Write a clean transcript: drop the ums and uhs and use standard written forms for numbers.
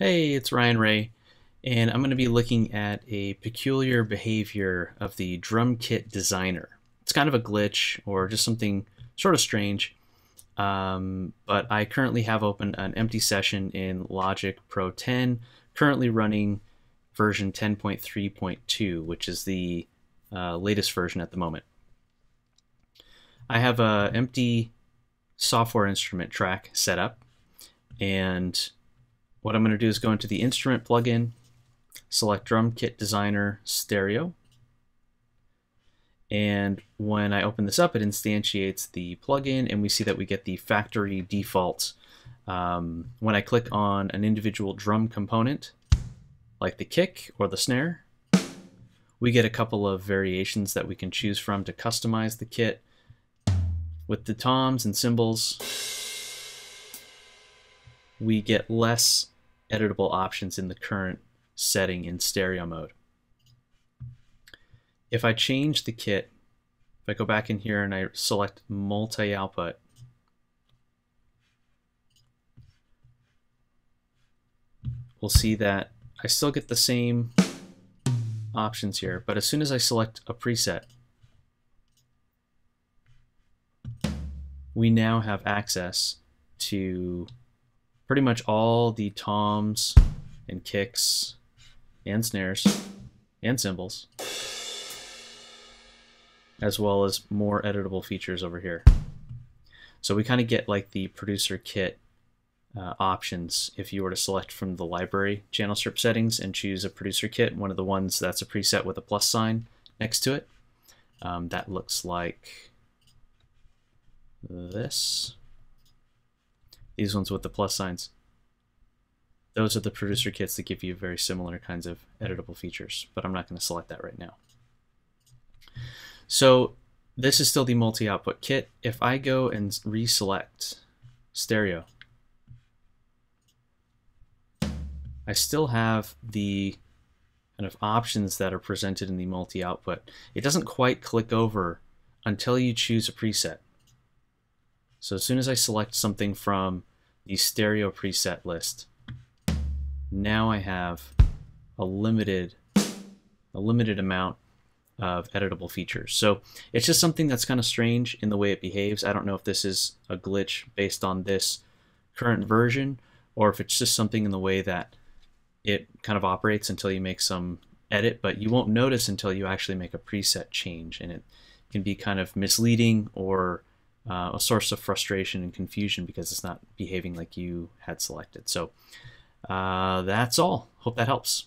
Hey, it's Ryan Ray, and I'm going to be looking at a peculiar behavior of the Drum Kit Designer. It's kind of a glitch or just something sort of strange, but I currently have open an empty session in Logic Pro 10, currently running version 10.3.2, which is the latest version at the moment. I have an empty software instrument track set up, and what I'm going to do is go into the instrument plugin, select Drum Kit Designer Stereo, and when I open this up, it instantiates the plugin, and we see that we get the factory defaults. When I click on an individual drum component, like the kick or the snare, we get a couple of variations that we can choose from to customize the kit with the toms and cymbals. We get less editable options in the current setting in stereo mode. If I change the kit, if I go back in here and I select multi-output, we'll see that I still get the same options here, but as soon as I select a preset, we now have access to pretty much all the toms and kicks and snares and cymbals, as well as more editable features over here. So we kind of get like the producer kit options. If you were to select from the library channel strip settings and choose a producer kit, one of the ones that's a preset with a plus sign next to it, that looks like this. These ones with the plus signs, those are the producer kits that give you very similar kinds of editable features, but I'm not going to select that right now. So this is still the multi-output kit. If I go and reselect stereo, I still have the kind of options that are presented in the multi-output. It doesn't quite click over until you choose a preset. So as soon as I select something from the stereo preset list, now I have a limited amount of editable features. So it's just something that's kind of strange in the way it behaves. I don't know if this is a glitch based on this current version, or if it's just something in the way that it kind of operates until you make some edit, but you won't notice until you actually make a preset change, and it can be kind of misleading or a source of frustration and confusion because it's not behaving like you had selected. So that's all. Hope that helps.